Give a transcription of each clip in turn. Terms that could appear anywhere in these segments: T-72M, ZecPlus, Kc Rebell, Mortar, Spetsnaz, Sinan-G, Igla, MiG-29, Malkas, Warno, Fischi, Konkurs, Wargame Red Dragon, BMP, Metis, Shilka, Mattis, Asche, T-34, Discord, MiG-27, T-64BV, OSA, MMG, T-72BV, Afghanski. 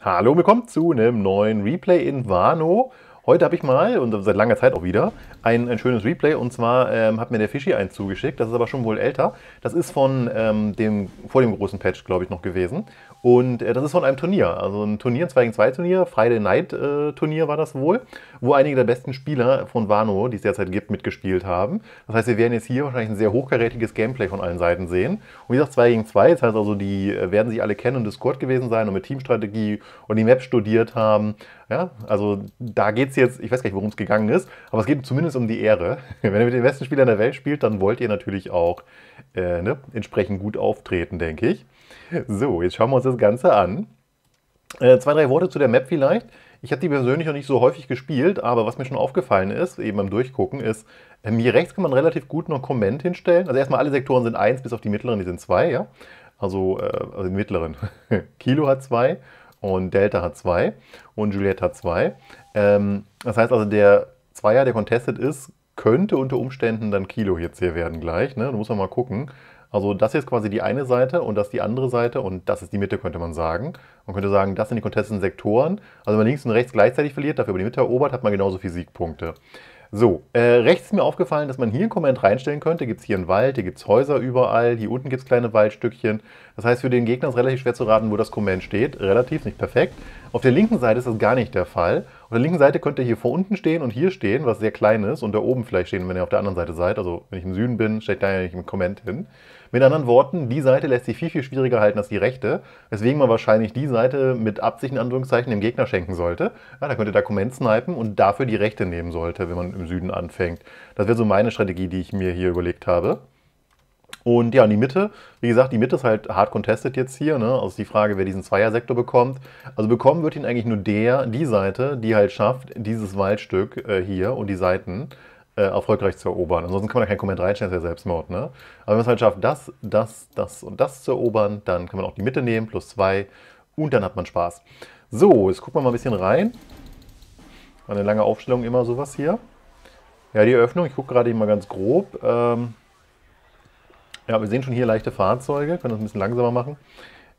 Hallo, willkommen zu einem neuen Replay in Warno. Heute habe ich mal, und seit langer Zeit auch wieder, ein schönes Replay. Und zwar hat mir der Fischi eins zugeschickt, das ist aber schon wohl älter. Das ist von vor dem großen Patch, glaube ich, noch gewesen. Und das ist von einem Turnier, also ein Turnier, ein 2-gegen-2 Turnier, Friday Night Turnier war das wohl, wo einige der besten Spieler von Warno, die es derzeit gibt, mitgespielt haben. Das heißt, wir werden jetzt hier wahrscheinlich ein sehr hochkarätiges Gameplay von allen Seiten sehen. Und wie gesagt, 2-gegen-2, das heißt also, die werden sich alle kennen und Discord gewesen sein und mit Teamstrategie und die Map studiert haben. Ja, also da geht es jetzt, ich weiß gar nicht, worum es gegangen ist, aber es geht zumindest um die Ehre. Wenn ihr mit den besten Spielern der Welt spielt, dann wollt ihr natürlich auch entsprechend gut auftreten, denke ich. So, jetzt schauen wir uns das Ganze an. 2, 3 Worte zu der Map vielleicht. Ich habe die persönlich noch nicht so häufig gespielt, aber was mir schon aufgefallen ist, eben beim Durchgucken, ist, hier rechts kann man relativ gut noch Comment hinstellen. Also erstmal alle Sektoren sind 1, bis auf die mittleren, die sind 2, ja. Also die mittleren. Kilo hat 2 und Delta hat 2 und Juliette hat 2. Das heißt also, der Zweier, der contested ist, könnte unter Umständen dann Kilo jetzt hier werden gleich, ne? Da muss man mal gucken. Also das hier ist quasi die eine Seite und das die andere Seite und das ist die Mitte, könnte man sagen. Man könnte sagen, das sind die contesteten Sektoren. Also wenn man links und rechts gleichzeitig verliert, dafür über die Mitte erobert, hat man genauso viele Siegpunkte. So, rechts ist mir aufgefallen, dass man hier einen Comment reinstellen könnte. Gibt es hier einen Wald, hier gibt es Häuser überall, hier unten gibt es kleine Waldstückchen. Das heißt, für den Gegner ist relativ schwer zu raten, wo das Comment steht. Relativ, nicht perfekt. Auf der linken Seite ist das gar nicht der Fall. Auf der linken Seite könnte er hier vor unten stehen und hier stehen, was sehr klein ist. Und da oben vielleicht stehen, wenn ihr auf der anderen Seite seid. Also wenn ich im Süden bin, steckt da ja nicht im Comment hin. Mit anderen Worten, die Seite lässt sich viel, viel schwieriger halten als die rechte. Weswegen man wahrscheinlich die Seite mit Absicht in Anführungszeichen dem Gegner schenken sollte. Ja, da könnt ihr da Comment snipen und dafür die rechte nehmen sollte, wenn man im Süden anfängt. Das wäre so meine Strategie, die ich mir hier überlegt habe. Und ja, in die Mitte, wie gesagt, die Mitte ist halt hart contested jetzt hier, ne? Also die Frage, wer diesen Zweiersektor bekommt. Also bekommen wird ihn eigentlich nur die Seite, die halt schafft, dieses Waldstück hier und die Seiten erfolgreich zu erobern. Ansonsten kann man da keinen Kommentar reinstellen, das ist ja Selbstmord, ne? Aber wenn man es halt schafft, das und das zu erobern, dann kann man auch die Mitte nehmen, +2 und dann hat man Spaß. So, jetzt gucken wir mal ein bisschen rein. Eine lange Aufstellung, immer sowas hier. Ja, die Eröffnung, ich gucke gerade mal ganz grob. Ja, wir sehen schon hier leichte Fahrzeuge, können das ein bisschen langsamer machen.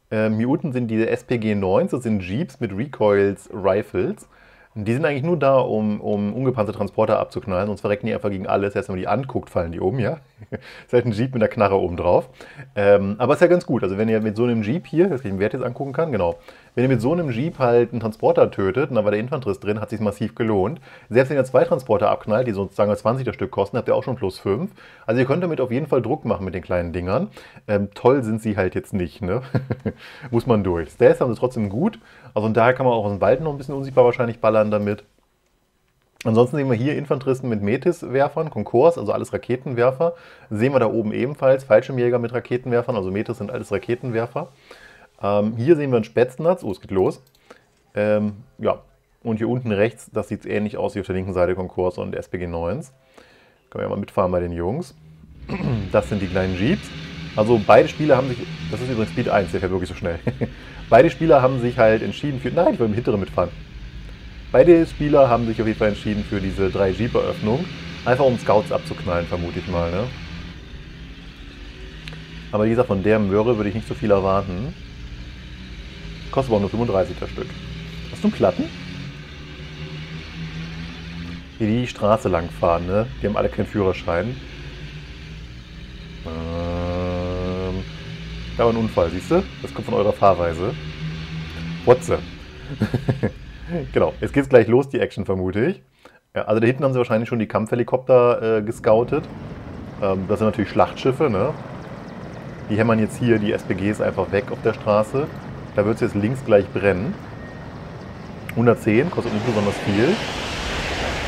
Hier unten sind diese SPG-9, das sind Jeeps mit Recoils, Rifles. Die sind eigentlich nur da, um ungepanzerte Transporter abzuknallen, sonst verrecken die einfach gegen alles. Erst wenn man die anguckt, fallen die um, ja. Das ist halt ein Jeep mit einer Knarre oben drauf. Aber ist ja ganz gut, also wenn ihr mit so einem Jeep hier, dass ich den Wert jetzt angucken kann, genau. Wenn ihr mit so einem Jeep halt einen Transporter tötet, und da war der Infanterist drin, hat es sich massiv gelohnt. Selbst wenn ihr 2 Transporter abknallt, die sozusagen 20 das Stück kosten, habt ihr auch schon +5. Also ihr könnt damit auf jeden Fall Druck machen mit den kleinen Dingern. Toll sind sie halt jetzt nicht, ne? Muss man durch. Stats haben sie trotzdem gut. Also und daher kann man auch aus dem Wald noch ein bisschen unsichtbar wahrscheinlich ballern damit. Ansonsten sehen wir hier Infanteristen mit Metis-Werfern, Konkurs, also alles Raketenwerfer. Sehen wir da oben ebenfalls Fallschirmjäger mit Raketenwerfern, also Metis sind alles Raketenwerfer. Hier sehen wir einen Spetsnaz, oh, es geht los. Ja, und hier unten rechts, das sieht ähnlich aus wie auf der linken Seite Konkurs und SPG-9s. Können wir ja mal mitfahren bei den Jungs. Das sind die kleinen Jeeps. Also beide Spieler haben sich, das ist übrigens Speed 1, der fährt wirklich so schnell. Beide Spieler haben sich halt entschieden für, nein, ich will im hinteren mitfahren. Beide Spieler haben sich auf jeden Fall entschieden für diese 3 Jeep-Eröffnung. Einfach um Scouts abzuknallen, vermute ich mal, ne? Aber wie gesagt, von der Möhre würde ich nicht so viel erwarten. Kostet aber auch nur 35 das Stück. Hast du einen Platten? Die Straße lang fahren, ne? Die haben alle keinen Führerschein. Da war ein Unfall, siehst du? Das kommt von eurer Fahrweise. What's up? Genau, jetzt geht's gleich los, die Action, vermute ich. Ja, also da hinten haben sie wahrscheinlich schon die Kampfhelikopter gescoutet. Das sind natürlich Schlachtschiffe, ne? Die hämmern jetzt hier die SPGs einfach weg auf der Straße. Da wird es jetzt links gleich brennen. 110, kostet nicht besonders viel.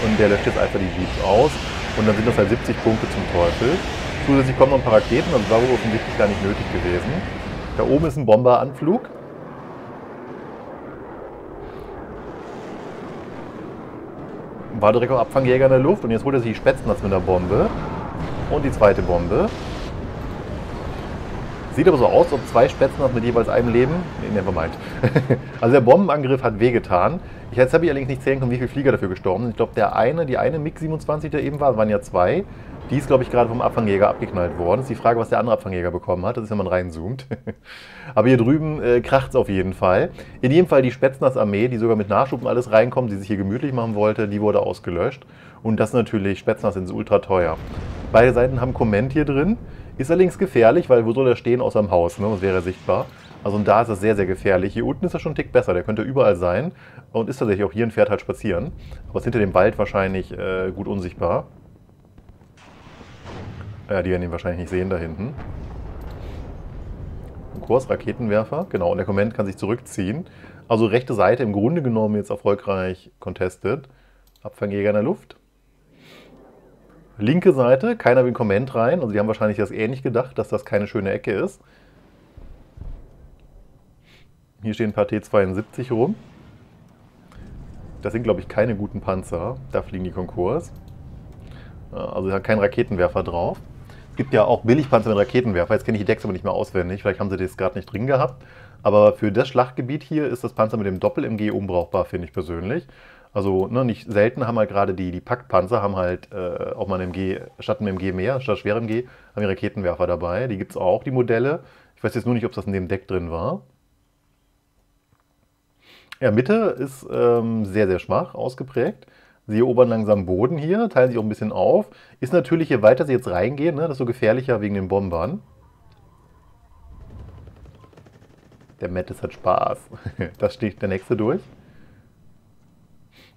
Und der löscht jetzt einfach die Jeeps aus. Und dann sind das halt 70 Punkte zum Teufel. Zusätzlich kommen noch ein paar Raketen, also war wohl offensichtlich gar nicht nötig gewesen. Da oben ist ein Bomberanflug. War direkt auch Abfangjäger in der Luft und jetzt holt er sich die Spätznatz mit einer Bombe. Und die zweite Bombe. Sieht aber so aus, ob 2 Spätznatz mit jeweils einem leben. Nee, nevermind. Also der Bombenangriff hat wehgetan. Jetzt habe ich allerdings nicht zählen können, wie viele Flieger dafür gestorben sind. Ich glaube, die eine MiG-27, der eben war, waren ja 2. Die ist, glaube ich, gerade vom Abfangjäger abgeknallt worden. Das ist die Frage, was der andere Abfangjäger bekommen hat. Das ist, wenn man reinzoomt. Aber hier drüben kracht es auf jeden Fall. In jedem Fall die Spetsnaz-Armee, die sogar mit Nachschub und alles reinkommt, die sich hier gemütlich machen wollte, die wurde ausgelöscht. Und das natürlich, Spetsnaz ist ultra teuer. Beide Seiten haben Comment hier drin. Ist allerdings gefährlich, weil wo soll er stehen außer im Haus? Ne? Das wäre sichtbar. Also und da ist das sehr, sehr gefährlich. Hier unten ist er schon einen Tick besser, der könnte überall sein. Und ist tatsächlich auch hier ein Pferd halt spazieren. Aber ist hinter dem Wald wahrscheinlich gut unsichtbar. Ja, die werden ihn wahrscheinlich nicht sehen da hinten. Konkurs, Raketenwerfer. Genau, und der Comment kann sich zurückziehen. Also rechte Seite im Grunde genommen jetzt erfolgreich contested. Abfangjäger in der Luft. Linke Seite, keiner will einen Comment rein. Also die haben wahrscheinlich das ähnlich gedacht, dass das keine schöne Ecke ist. Hier stehen ein paar T-72 rum. Das sind, glaube ich, keine guten Panzer. Da fliegen die Konkurs. Also da hat kein Raketenwerfer drauf. Es gibt ja auch Billigpanzer mit Raketenwerfer. Jetzt kenne ich die Decks aber nicht mehr auswendig. Vielleicht haben sie das gerade nicht drin gehabt. Aber für das Schlachtgebiet hier ist das Panzer mit dem Doppel-MG unbrauchbar, finde ich persönlich. Also ne, nicht selten haben halt gerade die Paktpanzer, haben halt auch mal ein MG, statt einem MG mehr, statt schwerem MG, haben die Raketenwerfer dabei. Die gibt es auch, die Modelle. Ich weiß jetzt nur nicht, ob das in dem Deck drin war. Ja, Mitte ist sehr, sehr schwach ausgeprägt. Sie erobern langsam Boden hier, teilen sich auch ein bisschen auf. Ist natürlich, je weiter sie jetzt reingehen, ne, desto gefährlicher wegen den Bombern. Der Mattis hat Spaß. Das sticht der nächste durch.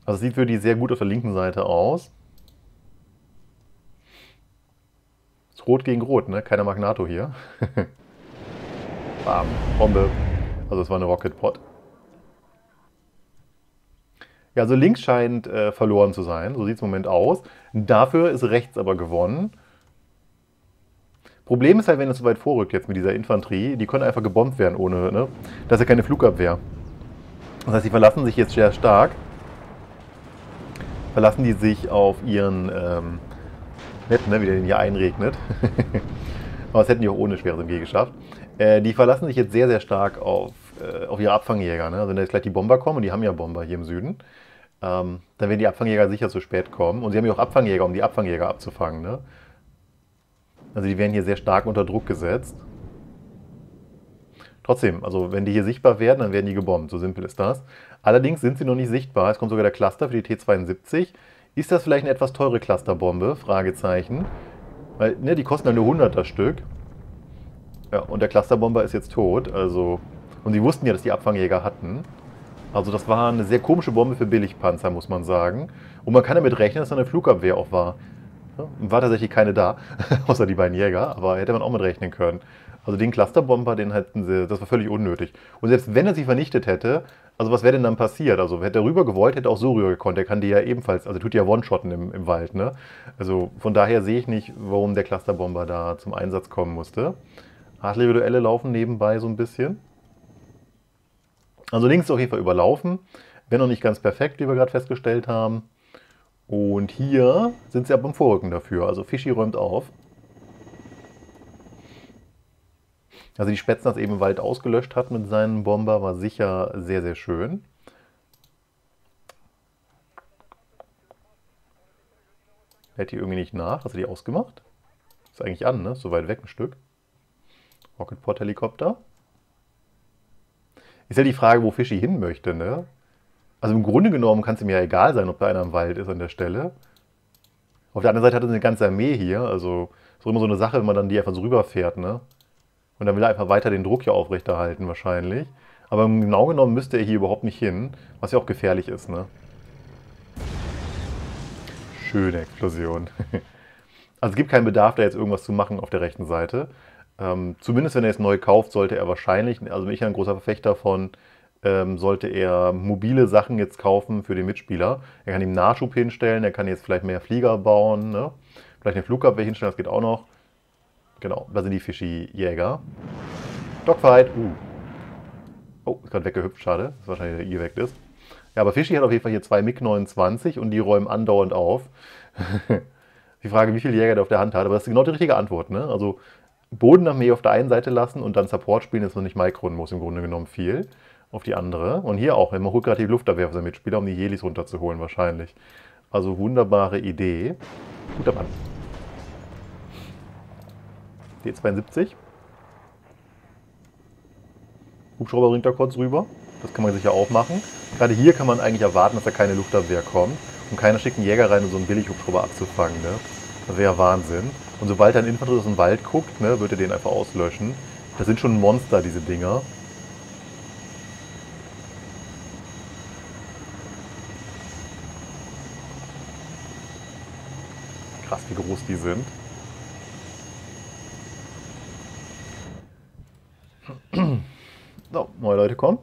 Also sieht für die sehr gut auf der linken Seite aus. Ist Rot gegen Rot, ne? Keiner mag NATO hier. Bam, Bombe. Also es war eine Rocket Pod. Ja, also links scheint verloren zu sein. So sieht es im Moment aus. Dafür ist rechts aber gewonnen. Problem ist halt, wenn es so weit vorrückt jetzt mit dieser Infanterie, die können einfach gebombt werden ohne, ne? Das ist ja keine Flugabwehr. Das heißt, die verlassen sich jetzt sehr stark. Verlassen die sich auf ihren Netten, ne, wie der den hier einregnet. Aber das hätten die auch ohne schweres MG geschafft. Die verlassen sich jetzt sehr, sehr stark auf ihre Abfangjäger. Ne? Also wenn da jetzt gleich die Bomber kommen, und die haben ja Bomber hier im Süden, dann werden die Abfangjäger sicher zu spät kommen. Und sie haben ja auch Abfangjäger, um die Abfangjäger abzufangen. Ne? Also die werden hier sehr stark unter Druck gesetzt. Trotzdem, also wenn die hier sichtbar werden, dann werden die gebombt. So simpel ist das. Allerdings sind sie noch nicht sichtbar. Es kommt sogar der Cluster für die T-72. Ist das vielleicht eine etwas teure Clusterbombe? Fragezeichen. Weil, ne, die kosten halt nur 100 das Stück. Ja, und der Clusterbomber ist jetzt tot. Also, und sie wussten ja, dass die Abfangjäger hatten. Also das war eine sehr komische Bombe für Billigpanzer, muss man sagen. Und man kann damit rechnen, dass da eine Flugabwehr auch war. Ja, war tatsächlich keine da, außer die beiden Jäger. Aber hätte man auch mit rechnen können. Also den Clusterbomber, den hatten sie, das war völlig unnötig. Und selbst wenn er sie vernichtet hätte, also was wäre denn dann passiert? Also hätte er rüber gewollt, hätte er auch so rüber gekonnt. Der kann die ja ebenfalls, also tut ja One-Shotten im Wald, ne? Also von daher sehe ich nicht, warum der Clusterbomber da zum Einsatz kommen musste. Artillerieduelle laufen nebenbei so ein bisschen. Also links ist auf jeden Fall überlaufen. Wenn noch nicht ganz perfekt, wie wir gerade festgestellt haben. Und hier sind sie ab dem Vorrücken dafür. Also Fischi räumt auf. Also die Spetsnaz eben im Wald ausgelöscht hat mit seinem Bomber, war sicher sehr, sehr schön. Hält die irgendwie nicht nach. Hast du die ausgemacht? Ist eigentlich an, ne? So weit weg ein Stück. Rocketport-Helikopter. Ist ja die Frage, wo Fischi hin möchte, ne? Also im Grunde genommen kann es ihm ja egal sein, ob da einer im Wald ist an der Stelle. Auf der anderen Seite hat er eine ganze Armee hier. Also ist immer so eine Sache, wenn man dann die einfach so rüberfährt, ne? Und dann will er einfach weiter den Druck hier aufrechterhalten wahrscheinlich. Aber genau genommen müsste er hier überhaupt nicht hin, was ja auch gefährlich ist, ne? Schöne Explosion. Also es gibt keinen Bedarf, da jetzt irgendwas zu machen auf der rechten Seite. Zumindest wenn er jetzt neu kauft, sollte er wahrscheinlich, also bin ich ein großer Verfechter davon, sollte er mobile Sachen jetzt kaufen für den Mitspieler. Er kann ihm Nachschub hinstellen, er kann jetzt vielleicht mehr Flieger bauen, ne? Vielleicht eine Flugabwehr hinstellen, das geht auch noch. Genau, da sind die Fischi-Jäger. Dogfight. Oh, ist gerade weggehüpft, schade. Das ist wahrscheinlich, der ihr weg ist. Ja, aber Fischi hat auf jeden Fall hier zwei MiG-29 und die räumen andauernd auf. Die Frage, wie viele Jäger der auf der Hand hat. Aber das ist genau die richtige Antwort, ne? Also Bodenarmee auf der einen Seite lassen und dann Support spielen, dass man nicht micronen muss, im Grunde genommen viel. Auf die andere. Und hier auch, wenn man holt gerade die Luftabwehr auf seinen Mitspieler, um die Helis runterzuholen wahrscheinlich. Also wunderbare Idee. Guter Mann. D-72. Hubschrauber bringt da kurz rüber. Das kann man sicher auch machen. Gerade hier kann man eigentlich erwarten, dass da keine Luftabwehr kommt. Und keiner schickt einen Jäger rein, um so einen Billighubschrauber abzufangen. Ne? Das wäre ja Wahnsinn. Und sobald ein Infanterist aus dem Wald guckt, ne, wird er den einfach auslöschen. Das sind schon Monster, diese Dinger. Krass, wie groß die sind. So, neue Leute kommen.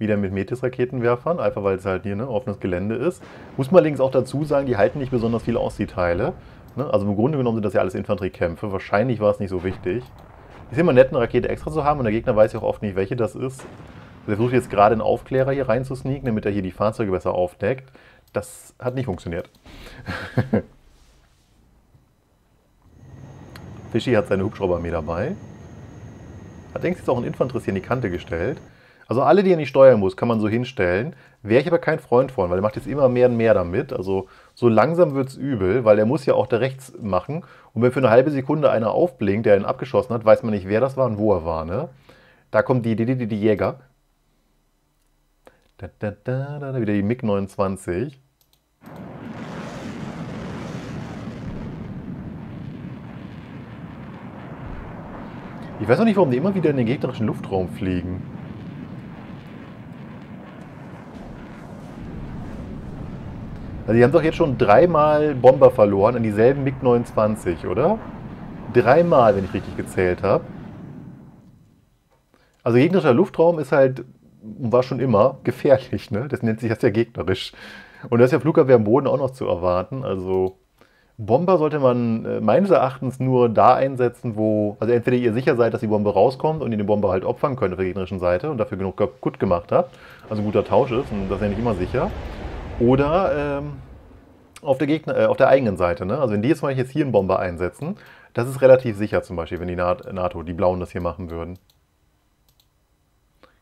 Wieder mit Metis-Raketenwerfern, einfach weil es halt hier offenes Gelände ist. Muss man allerdings auch dazu sagen, die halten nicht besonders viel aus, die Teile. Ne? Also im Grunde genommen sind das ja alles Infanteriekämpfe. Wahrscheinlich war es nicht so wichtig. Ist immer nett, eine Rakete extra zu haben und der Gegner weiß ja auch oft nicht, welche das ist. Der versucht jetzt gerade einen Aufklärer hier reinzusneaken, damit er hier die Fahrzeuge besser aufdeckt. Das hat nicht funktioniert. Fischi hat seine Hubschrauberarmee dabei. Hat längst jetzt auch einen Infanterist hier in die Kante gestellt. Also alle, die er nicht steuern muss, kann man so hinstellen. Wäre ich aber kein Freund von, weil er macht jetzt immer mehr und mehr damit. Also so langsam wird es übel, weil er muss ja auch da rechts machen. Und wenn für eine halbe Sekunde einer aufblinkt, der ihn abgeschossen hat, weiß man nicht, wer das war und wo er war. Ne? Da kommen die Jäger. Wieder die MiG-29. Ich weiß noch nicht, warum die immer wieder in den gegnerischen Luftraum fliegen. Also die haben doch jetzt schon dreimal Bomber verloren an dieselben MiG-29, oder? Dreimal, wenn ich richtig gezählt habe. Also gegnerischer Luftraum ist halt, war schon immer, gefährlich, ne? Das nennt sich das ja gegnerisch. Und das ist ja Flugabwehr am Boden auch noch zu erwarten. Also Bomber sollte man meines Erachtens nur da einsetzen, wo... Also entweder ihr sicher seid, dass die Bombe rauskommt und ihr den Bomber halt opfern könnt auf der gegnerischen Seite und dafür genug kaputt gemacht habt. Also ein guter Tausch ist und das ist ja nicht immer sicher. Oder auf der eigenen Seite. Ne? Also wenn die jetzt mal hier einen Bomber einsetzen, das ist relativ sicher zum Beispiel, wenn die NATO, die Blauen, das hier machen würden.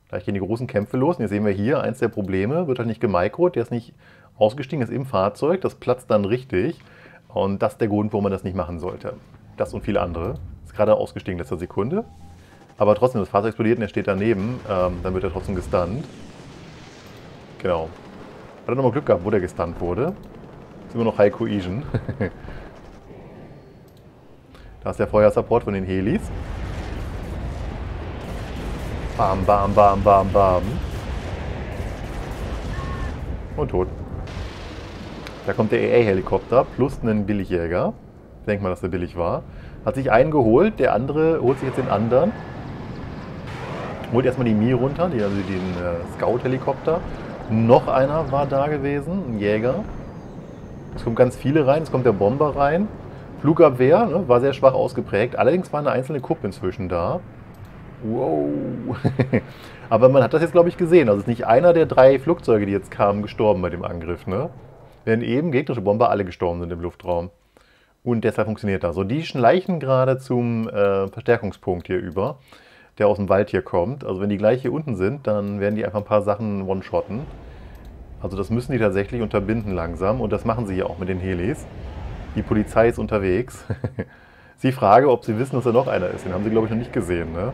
Gleich gehen die großen Kämpfe los. Und jetzt sehen wir hier, eins der Probleme wird halt nicht gemikrot, der ist nicht ausgestiegen, ist im Fahrzeug, das platzt dann richtig. Und das ist der Grund, warum man das nicht machen sollte. Das und viele andere. Ist gerade ausgestiegen in letzter Sekunde. Aber trotzdem, das Fahrzeug explodiert und er steht daneben, dann wird er trotzdem gestunt. Genau. Hat er nochmal Glück gehabt, wo der gestunt wurde. Ist immer noch High Cohesion. Da ist der Feuersupport von den Helis. Bam, bam, bam, bam, bam. Und tot. Da kommt der AA-Helikopter plus einen Billigjäger. Ich denke mal, dass der billig war. Hat sich einen geholt, der andere holt sich jetzt den anderen. Holt erstmal die Mi runter, also den Scout-Helikopter. Noch einer war da gewesen, ein Jäger. Es kommen ganz viele rein, es kommt der Bomber rein. Flugabwehr, ne, war sehr schwach ausgeprägt. Allerdings war eine einzelne Kuppe inzwischen da. Wow. Aber man hat das jetzt, glaube ich, gesehen. Also es ist nicht einer der drei Flugzeuge, die jetzt kamen, gestorben bei dem Angriff. Ne? Während eben gegnerische Bomber alle gestorben sind im Luftraum. Und deshalb funktioniert das. So, die schleichen gerade zum Verstärkungspunkt hier über, der aus dem Wald hier kommt. Also wenn die gleich hier unten sind, dann werden die einfach ein paar Sachen one-shotten. Also das müssen die tatsächlich unterbinden langsam. Und das machen sie hier auch mit den Helis. Die Polizei ist unterwegs. Ist die Frage, ob sie wissen, dass da noch einer ist. Den haben sie, glaube ich, noch nicht gesehen. Ne?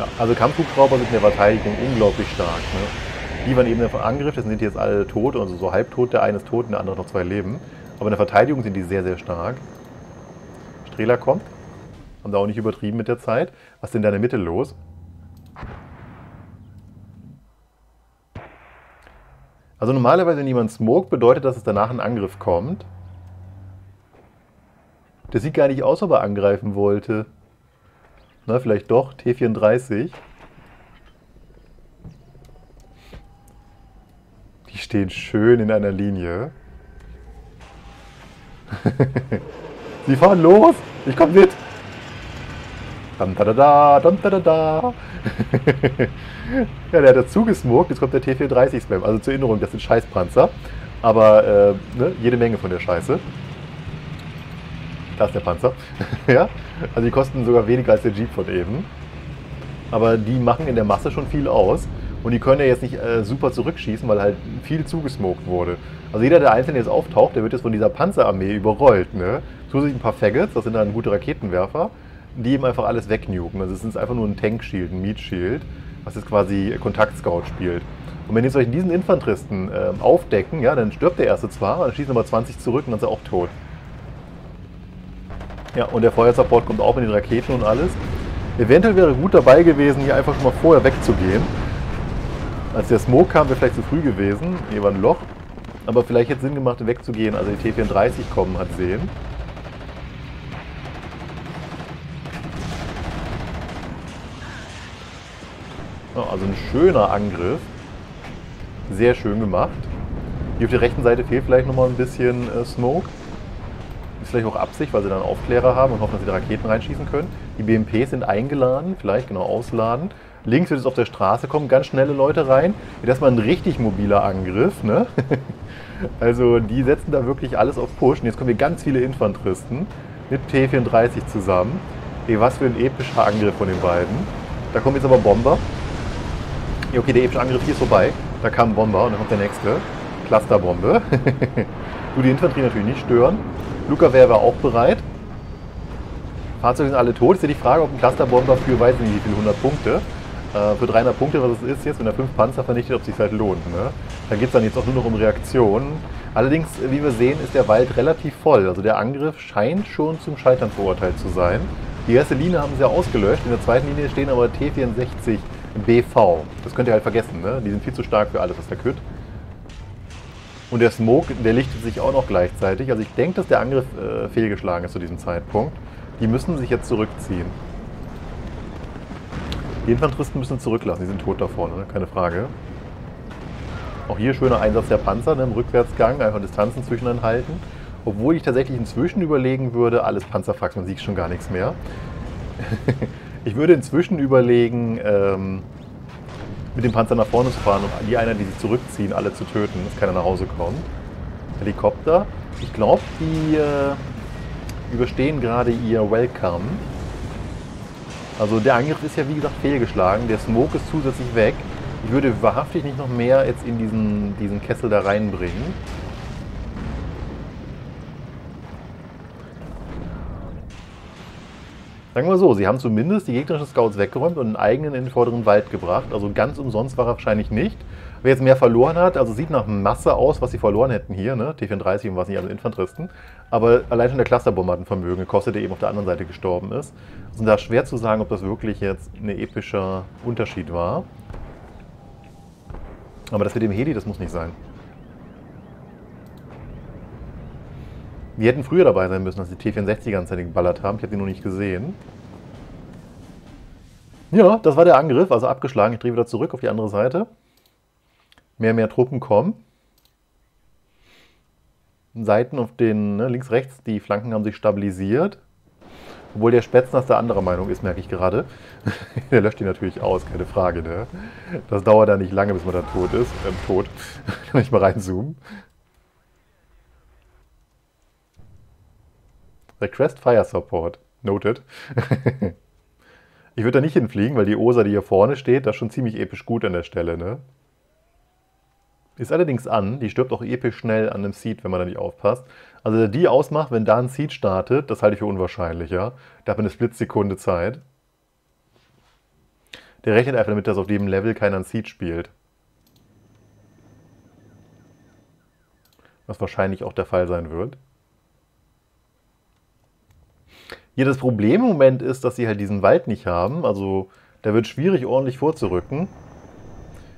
Ja, also Kampfhubschrauber sind in der Verteidigung unglaublich stark. Ne? Die waren eben im Angriff, das sind jetzt alle tot. Also so halbtot, der eine ist tot und der andere hat noch zwei Leben. Aber in der Verteidigung sind die sehr, sehr stark. Strehler kommt. Haben da auch nicht übertrieben mit der Zeit. Was ist denn da in der Mitte los? Also normalerweise, wenn jemand smoked, bedeutet, dass es danach ein Angriff kommt. Das sieht gar nicht aus, ob er angreifen wollte. Na, vielleicht doch. T-34. Die stehen schön in einer Linie. Sie fahren los! Ich komme mit! Dam, da, da, da, dam, da, da, da. Ja, der hat dazu gesmoked, jetzt kommt der T-430-Spam. Also zur Erinnerung, das sind Scheißpanzer. Aber ne, jede Menge von der Scheiße. Da ist der Panzer. Ja? Also die kosten sogar weniger als der Jeep von eben. Aber die machen in der Masse schon viel aus. Und die können ja jetzt nicht super zurückschießen, weil halt viel zugesmoked wurde. Also jeder, der einzeln jetzt auftaucht, der wird jetzt von dieser Panzerarmee überrollt. Ne? Zusätzlich ein paar Faggots, das sind dann gute Raketenwerfer, die eben einfach alles wegnuken. Also es ist einfach nur ein Tankschild, ein Meat-Shield, was jetzt quasi Kontakt-Scout spielt. Und wenn jetzt euch diesen Infanteristen aufdecken, ja, dann stirbt der erste zwar, dann schießen aber 20 zurück und dann ist er auch tot. Ja, und der Feuersupport kommt auch mit den Raketen und alles. Eventuell wäre gut dabei gewesen, hier einfach schon mal vorher wegzugehen. Als der Smoke kam, wäre vielleicht zu früh gewesen. Hier war ein Loch. Aber vielleicht hätte es Sinn gemacht, wegzugehen, also die T-34 kommen hat sehen. Ja, also ein schöner Angriff. Sehr schön gemacht. Hier auf der rechten Seite fehlt vielleicht nochmal ein bisschen Smoke. Ist vielleicht auch Absicht, weil sie dann Aufklärer haben und hoffen, dass sie da Raketen reinschießen können. Die BMPs sind eingeladen, vielleicht genau ausladen. Links wird es auf der Straße kommen, ganz schnelle Leute rein. Das ist mal ein richtig mobiler Angriff. Ne? Also die setzen da wirklich alles auf Push. Und jetzt kommen hier ganz viele Infanteristen mit T-34 zusammen. Ey, was für ein epischer Angriff von den beiden. Da kommen jetzt aber Bomber. Ja, okay, der epische Angriff hier ist vorbei. Da kam ein Bomber und dann kommt der nächste. Clusterbombe. Du, die Infanterie natürlich nicht stören. Luca wäre auch bereit. Fahrzeuge sind alle tot. Ist ja die Frage, ob ein Clusterbomber für, weiß nicht wie viel, 100 Punkte, für 300 Punkte, was es ist jetzt, wenn er 5 Panzer vernichtet, ob es sich halt lohnt. Ne? Da geht es dann jetzt auch nur noch um Reaktionen. Allerdings, wie wir sehen, ist der Wald relativ voll. Also der Angriff scheint schon zum Scheitern verurteilt zu sein. Die erste Linie haben sie ja ausgelöscht. In der zweiten Linie stehen aber T-64BV. Das könnt ihr halt vergessen. Ne? Die sind viel zu stark für alles, was der kütt. Und der Smoke, der lichtet sich auch noch gleichzeitig. Also ich denke, dass der Angriff fehlgeschlagen ist zu diesem Zeitpunkt. Die müssen sich jetzt zurückziehen. Die Infanteristen müssen zurücklassen. Die sind tot da vorne, ne? Keine Frage. Auch hier schöner Einsatz der Panzer, ne? Im Rückwärtsgang. Einfach Distanzen zwischeneinhalten. Obwohl ich tatsächlich inzwischen überlegen würde, alles Panzerfax, man sieht schon gar nichts mehr. Ich würde inzwischen überlegen, mit dem Panzer nach vorne zu fahren und die Einheiten, die sich zurückziehen, alle zu töten, dass keiner nach Hause kommt. Helikopter. Ich glaube, die überstehen gerade ihr Welcome. Also der Angriff ist ja wie gesagt fehlgeschlagen. Der Smoke ist zusätzlich weg. Ich würde wahrhaftig nicht noch mehr jetzt in diesen Kessel da reinbringen. Sagen wir so, sie haben zumindest die gegnerischen Scouts weggeräumt und einen eigenen in den vorderen Wald gebracht. Also ganz umsonst war er wahrscheinlich nicht. Wer jetzt mehr verloren hat, also sieht nach Masse aus, was sie verloren hätten hier, ne? T-34 und was nicht, also Infanteristen. Aber allein schon der Clusterbomber hat ein Vermögen gekostet, der eben auf der anderen Seite gestorben ist. Also da ist schwer zu sagen, ob das wirklich jetzt ein epischer Unterschied war. Aber das mit dem Heli, das muss nicht sein. Die hätten früher dabei sein müssen, dass die T-64 die ganze Zeit geballert haben. Ich habe die noch nicht gesehen. Ja, das war der Angriff, also abgeschlagen. Ich drehe wieder zurück auf die andere Seite. Mehr Truppen kommen. Seiten auf den, ne, links, rechts, die Flanken haben sich stabilisiert. Obwohl der Spetsnaz da anderer Meinung ist, merke ich gerade. Der löscht die natürlich aus, keine Frage. Ne? Das dauert da nicht lange, bis man da tot ist. Tot. Kann ich mal reinzoomen. Request Fire Support. Noted. Ich würde da nicht hinfliegen, weil die OSA, die hier vorne steht, das ist schon ziemlich episch gut an der Stelle, ne? Ist allerdings an. Die stirbt auch episch schnell an einem Seed, wenn man da nicht aufpasst. Also der die ausmacht, wenn da ein Seed startet, das halte ich für unwahrscheinlich, ja? Da hat man eine Splitsekunde Zeit. Der rechnet einfach damit, dass auf dem Level keiner ein Seed spielt. Was wahrscheinlich auch der Fall sein wird. Hier das Problem im Moment ist, dass sie halt diesen Wald nicht haben. Also da wird es schwierig, ordentlich vorzurücken.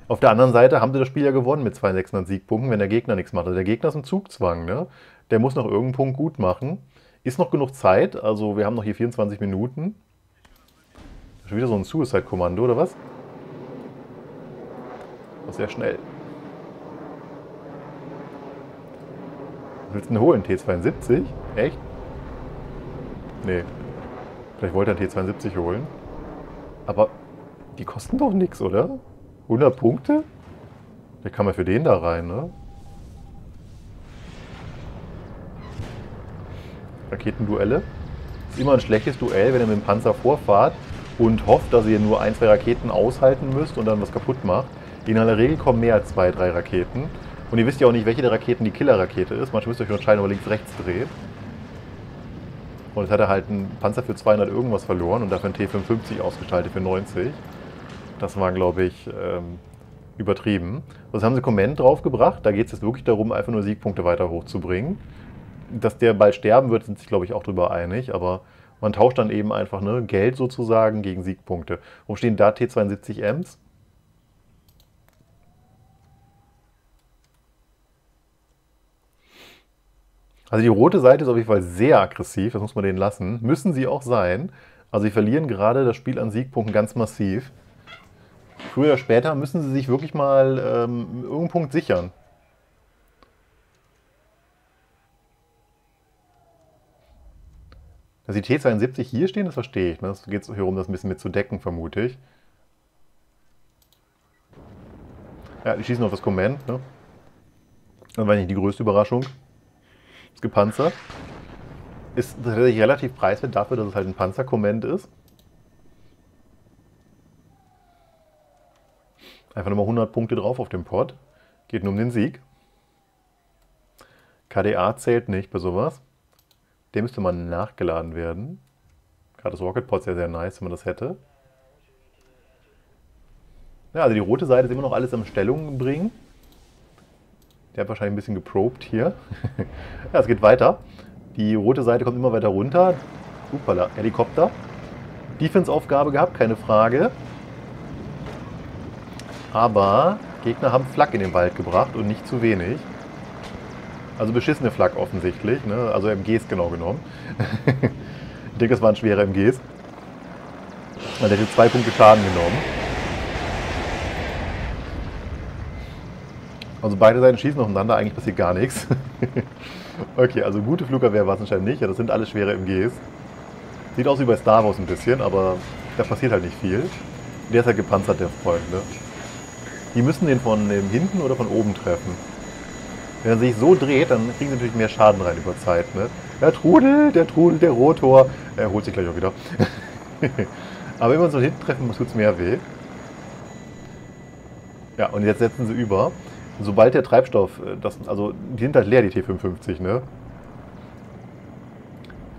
Auf der anderen Seite haben sie das Spiel ja gewonnen mit 2.600 Siegpunkten, wenn der Gegner nichts macht. Also der Gegner ist im Zugzwang, ne? Der muss noch irgendeinen Punkt gut machen. Ist noch genug Zeit, also wir haben noch hier 24 Minuten. Schon wieder so ein Suicide-Kommando, oder was? Das ist sehr schnell. Was willst du denn holen? T-72? Echt? Nee. Vielleicht wollte er einen T-72 holen. Aber die kosten doch nichts, oder? 100 Punkte? Der kann man für den da rein, ne? Raketenduelle. Ist immer ein schlechtes Duell, wenn ihr mit dem Panzer vorfahrt und hofft, dass ihr nur ein, zwei Raketen aushalten müsst und dann was kaputt macht. In aller Regel kommen mehr als 2, 3 Raketen. Und ihr wisst ja auch nicht, welche der Raketen die Killer-Rakete ist. Manchmal müsst ihr euch entscheiden, ob ihr links, rechts dreht. Und jetzt hat er halt einen Panzer für 200 irgendwas verloren und dafür einen T-55 ausgestaltet für 90. Das war, glaube ich, übertrieben. Also haben sie Comment draufgebracht. Da geht es jetzt wirklich darum, einfach nur Siegpunkte weiter hochzubringen. Dass der bald sterben wird, sind sich, glaube ich, auch darüber einig. Aber man tauscht dann eben einfach Geld sozusagen gegen Siegpunkte. Wo stehen da T-72Ms? Also die rote Seite ist auf jeden Fall sehr aggressiv, das muss man denen lassen. Müssen sie auch sein. Also sie verlieren gerade das Spiel an Siegpunkten ganz massiv. Früher oder später müssen sie sich wirklich mal irgendeinen Punkt sichern. Dass die T-72 hier stehen, das verstehe ich. Ne? Das geht hier um, das ein bisschen mit zu decken, vermute ich. Ja, die schießen auf das Command. Ne? Das war nicht die größte Überraschung. Ist gepanzert. Ist tatsächlich relativ preiswert dafür, dass es halt ein Panzerkommand ist. Einfach nochmal 100 Punkte drauf auf dem Pod. Geht nur um den Sieg. KDA zählt nicht bei sowas. Der müsste mal nachgeladen werden. Gerade das Rocket Pod ist ja sehr nice, wenn man das hätte. Ja, also die rote Seite ist immer noch alles am Stellung bringen. Der hat wahrscheinlich ein bisschen geprobt hier. Ja, es geht weiter. Die rote Seite kommt immer weiter runter. Upala, Helikopter. Defense-Aufgabe gehabt, keine Frage. Aber Gegner haben Flak in den Wald gebracht und nicht zu wenig. Also beschissene Flak offensichtlich, ne? Also MGs genau genommen. Ich denke, es waren schwere MGs. Man hätte 2 Punkte Schaden genommen. Also beide Seiten schießen aufeinander, eigentlich passiert gar nichts. Okay, also gute Flugabwehr war es anscheinend nicht. Ja, das sind alles schwere MGs. Sieht aus wie bei Star Wars ein bisschen, aber da passiert halt nicht viel. Der ist halt gepanzert, der Freund, ne? Die müssen den von hinten oder von oben treffen. Wenn er sich so dreht, dann kriegen sie natürlich mehr Schaden rein über Zeit. Ne? Der trudelt, der Rotor. Er holt sich gleich auch wieder. Aber wenn man so hinten treffen muss, tut es mehr weh. Ja, und jetzt setzen sie über. Sobald der Treibstoff, also die sind halt leer, die T-55, ne?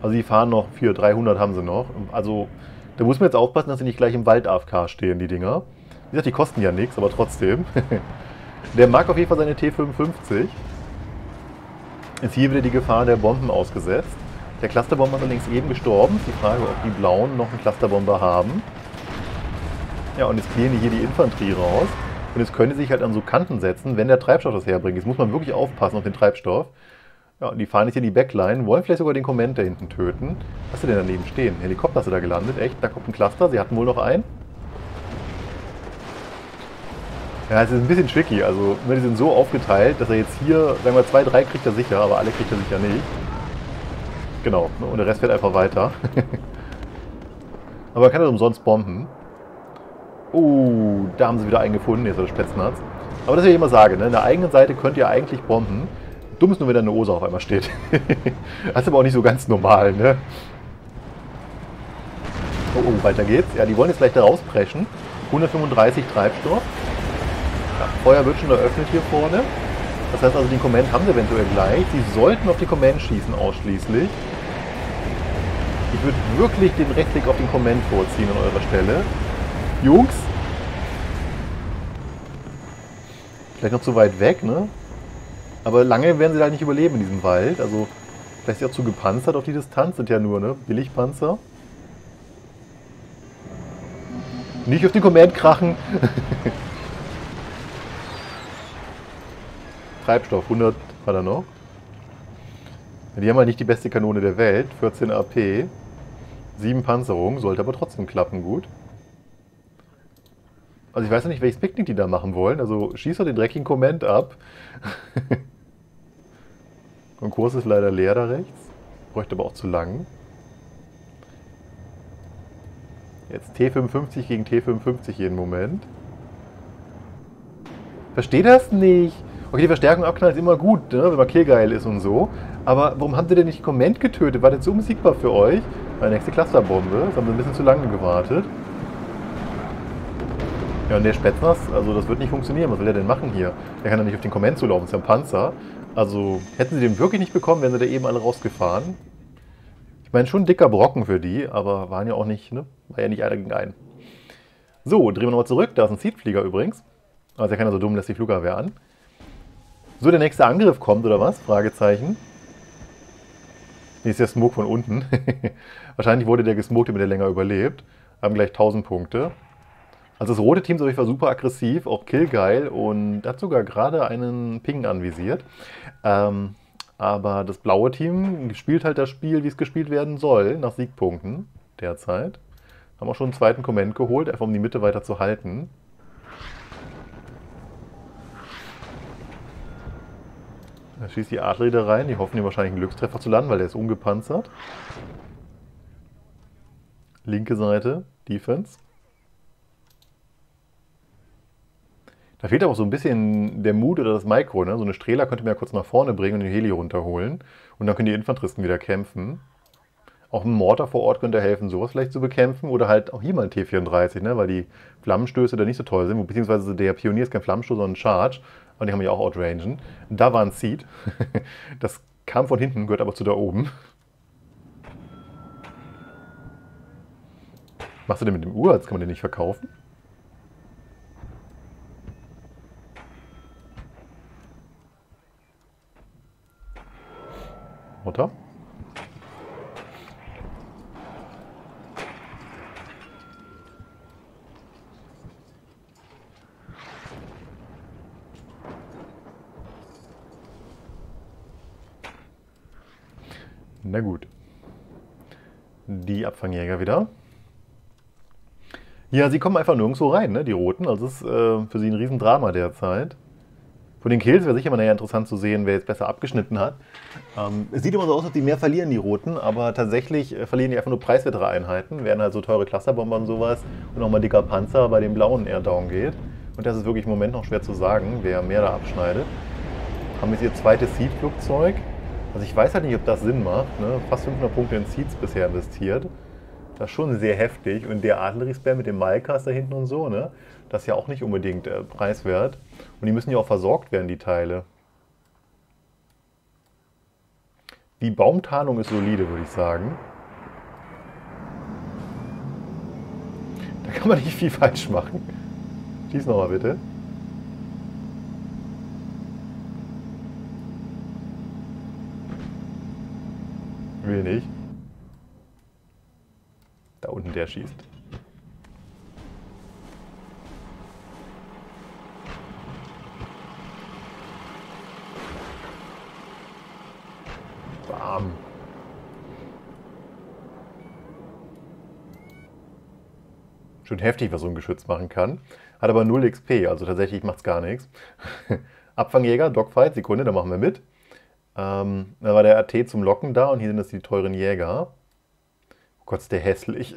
Also die fahren noch, 300 haben sie noch. Also da muss man jetzt aufpassen, dass sie nicht gleich im Wald AFK stehen, die Dinger. Wie gesagt, die kosten ja nichts, aber trotzdem. Der mag auf jeden Fall seine T-55. Ist hier wieder die Gefahr der Bomben ausgesetzt. Der Clusterbomber ist allerdings eben gestorben. Die Frage, ob die Blauen noch einen Clusterbomber haben. Ja, und jetzt clearen die hier die Infanterie raus. Und jetzt können die sich halt an so Kanten setzen, wenn der Treibstoff das herbringt. Jetzt muss man wirklich aufpassen auf den Treibstoff. Ja, und die fahren jetzt hier in die Backline, wollen vielleicht sogar den Command da hinten töten. Was ist denn daneben stehen? Helikopter hast du da gelandet, echt? Da kommt ein Cluster, sie hatten wohl noch einen. Ja, es ist ein bisschen tricky. Also, die sind so aufgeteilt, dass er jetzt hier, sagen wir 2, 3 kriegt er sicher, aber alle kriegt er sicher nicht. Genau, ne? Und der Rest fährt einfach weiter. Aber man kann das umsonst bomben. Oh, da haben sie wieder einen gefunden, jetzt der Spetsnaz. Aber das will ich immer sagen, ne? In der eigenen Seite könnt ihr eigentlich bomben. Dumm ist nur, wenn da eine OSA auf einmal steht. Das ist aber auch nicht so ganz normal, ne? Oh, weiter geht's. Ja, die wollen jetzt gleich da rauspreschen. 135 Treibstoff. Ja, Feuer wird schon eröffnet hier vorne. Das heißt also, den Command haben sie eventuell gleich. Sie sollten auf den Command schießen ausschließlich. Ich würde wirklich den Rechtsklick auf den Command vorziehen an eurer Stelle. Jungs, vielleicht noch zu weit weg, ne? Aber lange werden sie da nicht überleben in diesem Wald. Also vielleicht ist sie auch zu gepanzert auf die Distanz, sind ja nur, ne? Billigpanzer. Nicht auf den Command krachen. Treibstoff, 100 war da noch. Die haben halt nicht die beste Kanone der Welt, 14 AP, 7 Panzerung, sollte aber trotzdem klappen, gut. Also ich weiß ja nicht, welches Picknick die da machen wollen. Also schießt doch den dreckigen Command ab. Konkurs ist leider leer da rechts. Bräuchte aber auch zu lang. Jetzt T-55 gegen T-55 jeden Moment. Verstehe das nicht. Okay, die Verstärkung abknallen ist immer gut, ne? Wenn man killgeil ist und so. Aber warum haben sie denn nicht Command getötet? War das so unbesiegbar für euch? Meine nächste Clusterbombe. Das haben sie ein bisschen zu lange gewartet. Ja, und der Spetsnaz, also das wird nicht funktionieren. Was will er denn machen hier? Der kann ja nicht auf den Command zulaufen, ist ja ein Panzer. Also hätten sie den wirklich nicht bekommen, wären sie da eben alle rausgefahren. Ich meine, schon ein dicker Brocken für die, aber waren ja auch nicht, ne? War ja nicht einer gegen einen. So, drehen wir nochmal zurück. Da ist ein Seedflieger übrigens. Also er kann ja so dumm, lässt die Flugabwehr an. So, der nächste Angriff kommt, oder was? Fragezeichen. Hier ist der Smoke von unten. Wahrscheinlich wurde der gesmoked, damit er länger überlebt. Haben gleich 1000 Punkte. Also das rote Team ist auf jeden Fall super aggressiv, auch killgeil und hat sogar gerade einen Ping anvisiert. Aber das blaue Team spielt halt das Spiel, wie es gespielt werden soll, nach Siegpunkten derzeit. Haben auch schon einen zweiten Command geholt, einfach um die Mitte weiter zu halten. Da schießt die Adler rein, die hoffen hier wahrscheinlich einen Glückstreffer zu landen, weil der ist ungepanzert. Linke Seite, Defense. Da fehlt aber auch so ein bisschen der Mut oder das Mikro, ne? So eine Strehler könnte man ja kurz nach vorne bringen und den Heli runterholen. Und dann können die Infanteristen wieder kämpfen. Auch ein Mortar vor Ort könnte helfen, sowas vielleicht zu bekämpfen. Oder halt auch hier mal ein T-34, ne? Weil die Flammenstöße da nicht so toll sind. Beziehungsweise der Pionier ist kein Flammenstoß, sondern ein Charge. Und die kann man ja auch outrangen. Da war ein Seed. Das kam von hinten, gehört aber zu da oben. Machst du den mit dem Uhr? Jetzt kann man den nicht verkaufen. Mortar. Na gut. Die Abfangjäger wieder. Ja, sie kommen einfach nirgendwo rein, ne, die Roten. Also das ist für sie ein Riesendrama derzeit. Von den Kills wäre sicher mal naja, interessant zu sehen, wer jetzt besser abgeschnitten hat. Es sieht immer so aus, als ob die mehr verlieren, die Roten, aber tatsächlich verlieren die einfach nur preiswertere Einheiten, werden halt so teure Clusterbomber und sowas und nochmal dicker Panzer bei den Blauen eher down geht. Und das ist wirklich im Moment noch schwer zu sagen, wer mehr da abschneidet. Haben jetzt ihr zweites Seed-Flugzeug. Also ich weiß halt nicht, ob das Sinn macht, ne? Fast 500 Punkte in Seeds bisher investiert. Das ist schon sehr heftig und der Artillerie-Spam mit dem Malkas da hinten und so, ne? Das ist ja auch nicht unbedingt preiswert. Und die müssen ja auch versorgt werden, die Teile. Die Baumtarnung ist solide, würde ich sagen. Da kann man nicht viel falsch machen. Schieß nochmal bitte. Will nicht. Da unten der schießt. Bam. Schon heftig, was so ein Geschütz machen kann. Hat aber 0 XP, also tatsächlich macht's gar nichts. Abfangjäger, Dogfight, Sekunde, da machen wir mit. Da war der AT zum Locken da und hier sind das die teuren Jäger. Oh Gott, ist der hässlich.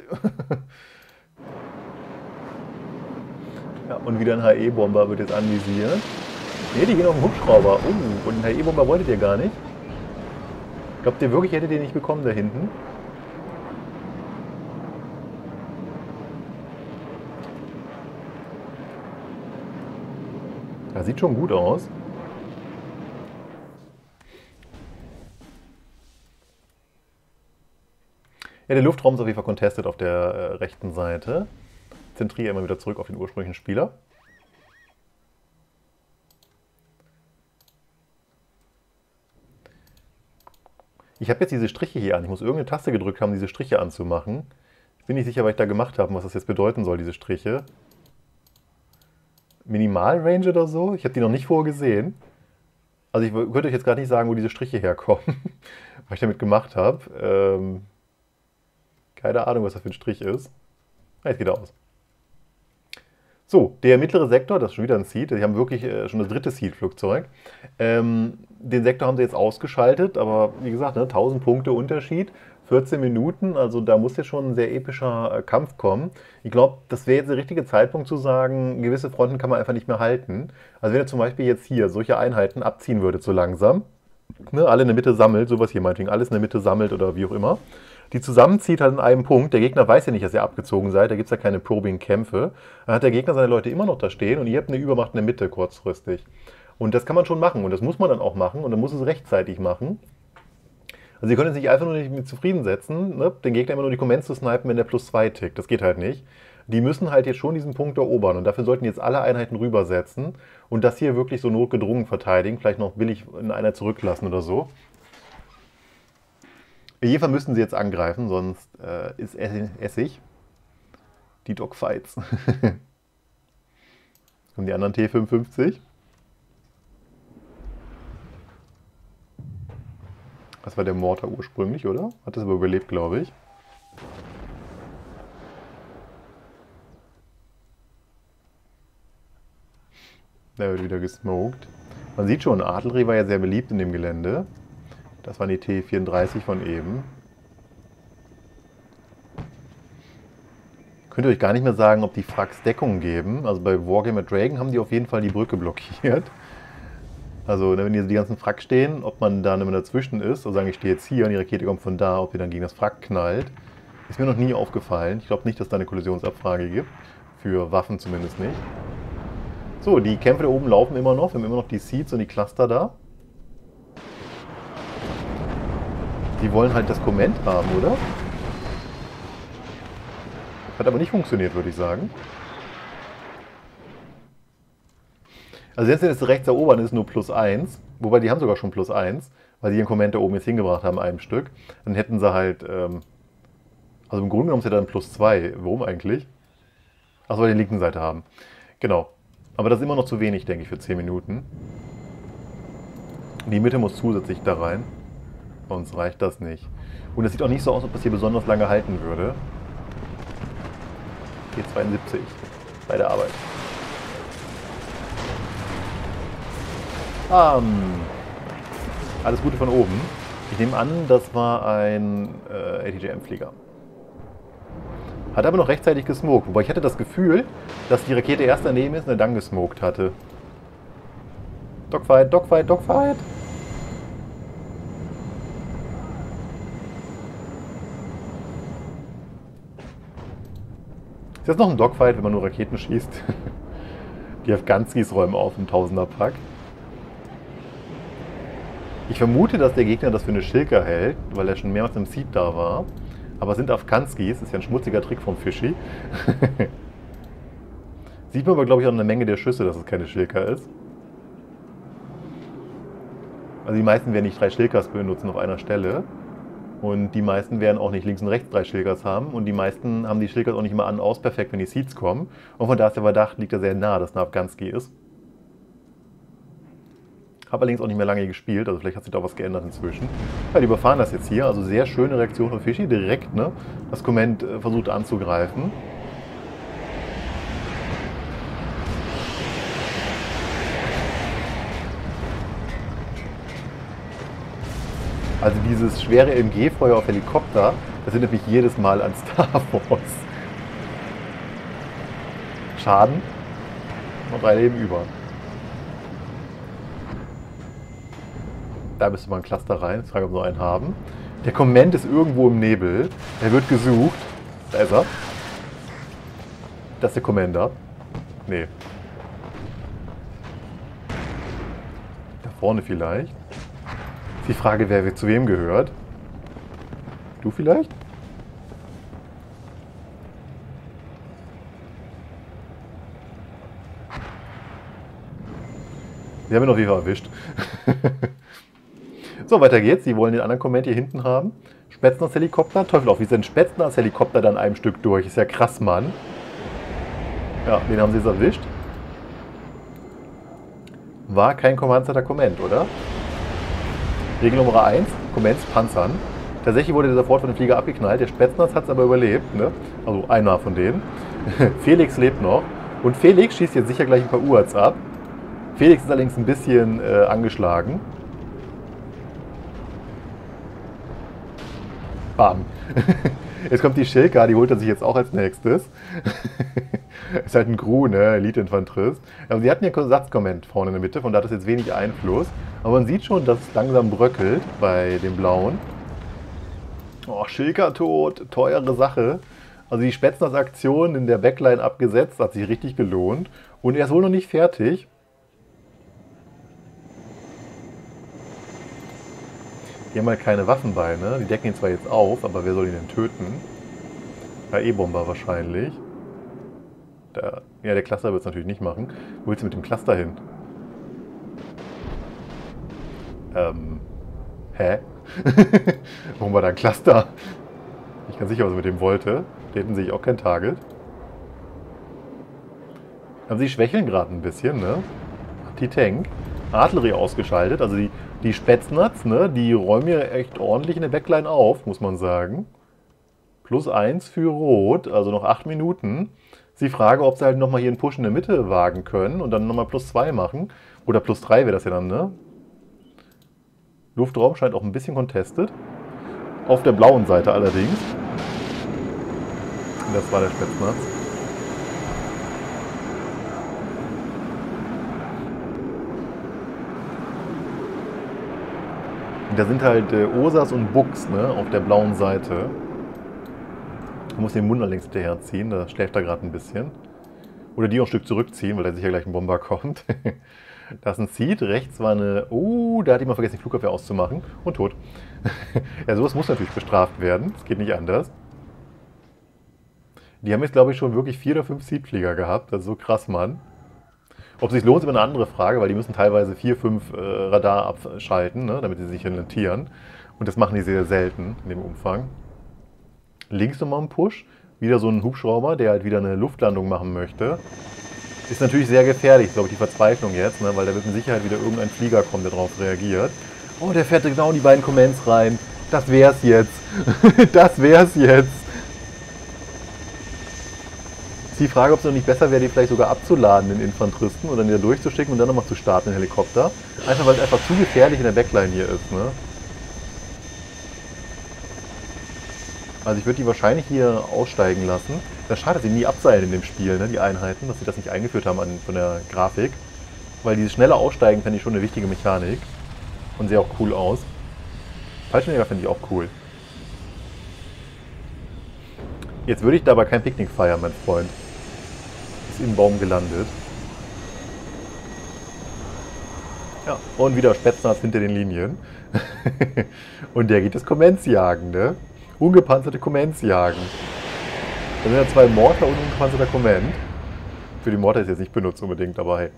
Ja, und wieder ein HE-Bomber wird jetzt anvisiert. Ne, die gehen auf den Hubschrauber. Oh, und einen HE-Bomber wolltet ihr gar nicht. Glaubt ihr wirklich, hättet ihr den nicht bekommen da hinten? Das sieht schon gut aus. Ja, der Luftraum ist auf jeden Fall contested auf der rechten Seite. Zentriere immer wieder zurück auf den ursprünglichen Spieler. Ich habe jetzt diese Striche hier an. Ich muss irgendeine Taste gedrückt haben, diese Striche anzumachen. Ich bin nicht sicher, was ich da gemacht habe und was das jetzt bedeuten soll, diese Striche. Minimalrange oder so? Ich habe die noch nicht vorher gesehen. Also ich könnte euch jetzt gerade nicht sagen, wo diese Striche herkommen, was ich damit gemacht habe. Keine Ahnung, was das für ein Strich ist. Ah, jetzt geht er aus. So, der mittlere Sektor, das ist schon wieder ein Seed. Sie haben wirklich schon das dritte Seed-Flugzeug. Den Sektor haben sie jetzt ausgeschaltet, aber wie gesagt, ne, 1000 Punkte Unterschied, 14 Minuten, also da muss jetzt schon ein sehr epischer Kampf kommen. Ich glaube, das wäre jetzt der richtige Zeitpunkt zu sagen, gewisse Fronten kann man einfach nicht mehr halten. Also wenn ihr zum Beispiel jetzt hier solche Einheiten abziehen würdet so langsam, ne, alle in der Mitte sammelt, sowas hier meinetwegen, alles in der Mitte sammelt oder wie auch immer, die zusammenzieht halt in einem Punkt. Der Gegner weiß ja nicht, dass ihr abgezogen seid, da gibt es ja keine Probing-Kämpfe. Dann hat der Gegner seine Leute immer noch da stehen und ihr habt eine Übermacht in der Mitte kurzfristig. Und das kann man schon machen und das muss man dann auch machen und dann muss es rechtzeitig machen. Also ihr könnt jetzt nicht einfach nur nicht mit zufrieden setzen, ne? Den Gegner immer nur die Comments zu snipen, wenn der +2 tickt. Das geht halt nicht. Die müssen halt jetzt schon diesen Punkt erobern und dafür sollten jetzt alle Einheiten rübersetzen und das hier wirklich so notgedrungen verteidigen, vielleicht noch billig in einer zurücklassen oder so. Jedenfalls müssen sie jetzt angreifen, sonst ist Essig. Die Dogfights. Jetzt kommen die anderen T-55. Das war der Mortar ursprünglich, oder? Hat das aber überlebt, glaube ich. Da wird wieder gesmoked. Man sieht schon, Artillerie war ja sehr beliebt in dem Gelände. Das waren die T-34 von eben. Könnt ihr euch gar nicht mehr sagen, ob die Frags Deckung geben. Also bei Wargame Red Dragon haben die auf jeden Fall die Brücke blockiert. Also, wenn hier die ganzen Frack stehen, ob man da immer dazwischen ist, also sagen, ich stehe jetzt hier und die Rakete kommt von da, ob ihr dann gegen das Frack knallt, ist mir noch nie aufgefallen. Ich glaube nicht, dass es da eine Kollisionsabfrage gibt. Für Waffen zumindest nicht. So, die Kämpfe da oben laufen immer noch. Wir haben immer noch die Seeds und die Cluster da. Die wollen halt das Comment haben, oder? Hat aber nicht funktioniert, würde ich sagen. Also jetzt das rechts erobern ist nur +1, wobei die haben sogar schon +1, weil sie ihren Comment da oben jetzt hingebracht haben, einem Stück. Dann hätten sie halt, also im Grunde genommen ist ja dann +2. Warum eigentlich? Achso, weil die linken Seite haben. Genau. Aber das ist immer noch zu wenig, denke ich, für 10 Minuten. Die Mitte muss zusätzlich da rein. Sonst reicht das nicht. Und es sieht auch nicht so aus, ob das hier besonders lange halten würde. T-72 bei der Arbeit. Alles Gute von oben. Ich nehme an, das war ein ATGM-Flieger. Hat aber noch rechtzeitig gesmoked. Wobei ich hatte das Gefühl, dass die Rakete erst daneben ist und dann gesmoked hatte. Dogfight, Dogfight, Dogfight. Ist das noch ein Dogfight, wenn man nur Raketen schießt? Die Afghanskis räumen auf im 1000er-Pack. Ich vermute, dass der Gegner das für eine Shilka hält, weil er schon mehrmals im Seed da war. Aber es sind Afghanskis, ist ja ein schmutziger Trick vom Fischi. Sieht man aber, glaube ich, auch eine Menge der Schüsse, dass es keine Shilka ist. Also die meisten werden nicht 3 Shilkas benutzen auf einer Stelle. Und die meisten werden auch nicht links und rechts 3 Shilkas haben. Und die meisten haben die Shilkas auch nicht immer an und aus perfekt, wenn die Seeds kommen. Und von da ist der Verdacht, liegt da sehr nah, dass es eine Afghanski ist. Habe allerdings auch nicht mehr lange gespielt, also vielleicht hat sich da was geändert inzwischen. Ja, die überfahren das jetzt hier, also sehr schöne Reaktion von Fischi, direkt, ne? Das Comment versucht anzugreifen. Also dieses schwere MG-Feuer auf Helikopter, das erinnert mich jedes Mal an Star Wars. Schaden und 3 Leben über. Da müsste mal ein Cluster rein. Ich frage, ob wir noch einen haben. Der Comment ist irgendwo im Nebel. Er wird gesucht. Da ist er. Das ist der Commander. Nee. Da vorne vielleicht. Ist die Frage, wer zu wem gehört. Du vielleicht? Sie haben ihn auf jeden Fall erwischt. So, weiter geht's. Sie wollen den anderen Comment hier hinten haben. Spetsnaz Helikopter. Teufel auf, wie ist denn Spetsnaz Helikopter dann einem Stück durch? Ist ja krass, Mann. Ja, den haben sie jetzt erwischt. War kein Command-Center Comment, oder? Regel Nummer 1, Comments panzern. Tatsächlich wurde der sofort von dem Flieger abgeknallt. Der Spetsnaz hat es aber überlebt, ne? Also einer von denen. Felix lebt noch. Und Felix schießt jetzt sicher gleich ein paar UAZs ab. Felix ist allerdings ein bisschen angeschlagen. Bam. Jetzt kommt die Shilka, die holt er sich jetzt auch als nächstes. Ist halt ein Gru, ne? Elite-Infanterist. Aber sie hatten ja einen Satzkomment vorne in der Mitte, von da hat das jetzt wenig Einfluss. Aber man sieht schon, dass es langsam bröckelt bei dem Blauen. Oh, Shilka tot, teure Sache. Also die Spetsnaz-Aktion in der Backline abgesetzt, hat sich richtig gelohnt. Und er ist wohl noch nicht fertig. Die haben halt keine Waffen bei, ne? Die decken ihn zwar jetzt auf, aber wer soll ihn denn töten? KE-Bomber wahrscheinlich. Da, ja, der Cluster wird es natürlich nicht machen. Wo willst du mit dem Cluster hin? Hä? Warum war da ein Cluster? Ich bin ganz sicher, was er mit dem wollte. Da hätten sie sich auch kein Target. Aber sie schwächeln gerade ein bisschen, ne? Die Tank. Artillerie ausgeschaltet, also die Spetsnaz, ne, die räumen hier echt ordentlich in der Backline auf, muss man sagen. +1 für Rot, also noch 8 Minuten. Sie fragen, ob sie halt nochmal hier einen Push in der Mitte wagen können und dann nochmal +2 machen. Oder +3 wäre das ja dann, ne? Luftraum scheint auch ein bisschen contested. Auf der blauen Seite allerdings. Und das war der Spetsnaz. Da sind halt OSAs und Buchs, ne, auf der blauen Seite. Man muss den Mund allerdings hinterherziehen, da schläft er gerade ein bisschen. Oder die auch ein Stück zurückziehen, weil da sicher gleich ein Bomber kommt. Da ist ein Seed, rechts war eine... Oh, da hat jemand vergessen, die Flugabwehr auszumachen. Und tot. Ja, sowas muss natürlich bestraft werden, es geht nicht anders. Die haben jetzt, glaube ich, schon wirklich 4 oder 5 Seedflieger gehabt, das ist so krass, Mann. Ob es sich lohnt, ist immer eine andere Frage, weil die müssen teilweise 4, 5 Radar abschalten, ne, damit sie sich orientieren. Und das machen die sehr selten in dem Umfang. Links nochmal ein Push. Wieder so ein Hubschrauber, der halt wieder eine Luftlandung machen möchte. Ist natürlich sehr gefährlich, glaube ich, die Verzweiflung jetzt, ne, weil da wird mit Sicherheit wieder irgendein Flieger kommen, der darauf reagiert. Oh, der fährt genau in die beiden Comments rein. Das wär's jetzt. Das wär's jetzt. Die Frage, ob es noch nicht besser wäre, die vielleicht sogar abzuladen, den Infanteristen, und dann wieder durchzuschicken und dann nochmal zu starten, den Helikopter. Einfach, weil es einfach zu gefährlich in der Backline hier ist, ne? Also ich würde die wahrscheinlich hier aussteigen lassen. Das schade, dass sie nie abseilen in dem Spiel, ne, die Einheiten, dass sie das nicht eingeführt haben von der Grafik. Weil dieses schnelle Aussteigen fände ich schon eine wichtige Mechanik. Und sieht auch cool aus. Fallschirmjäger finde ich auch cool. Jetzt würde ich dabei kein Picknick feiern, mein Freund. Ist im Baum gelandet. Ja, und wieder Spetsnaz hinter den Linien. Und der geht das Comments jagen, ne? Ungepanzerte Comments jagen. Da sind ja 2 Mortar und ungepanzerter Comment. Für die Mortar ist jetzt nicht benutzt unbedingt, aber hey.